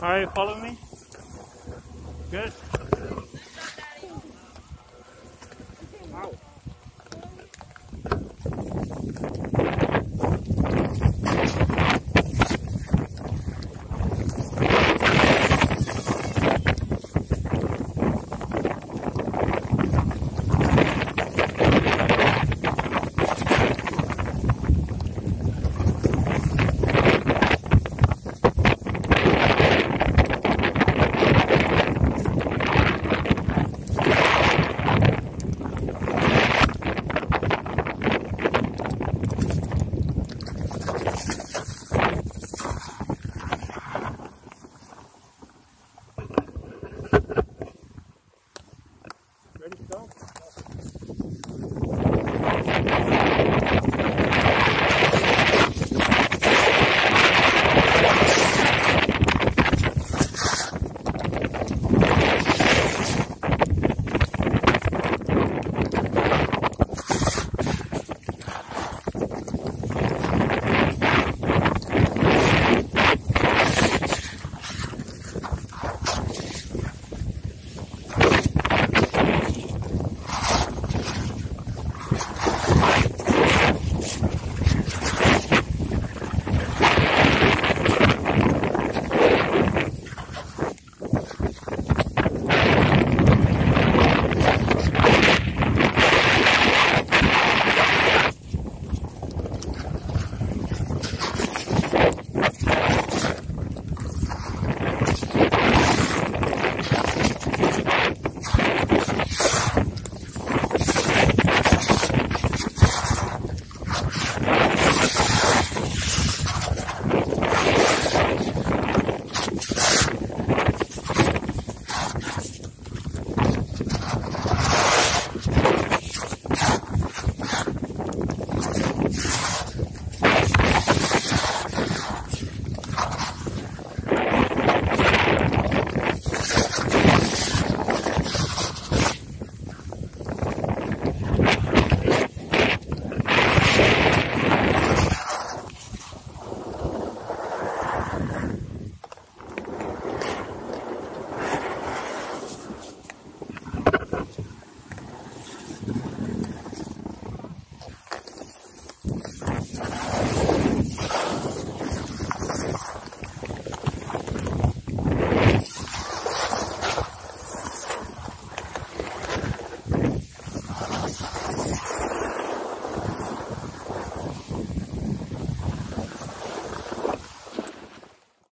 Are you following me? Good. Wow.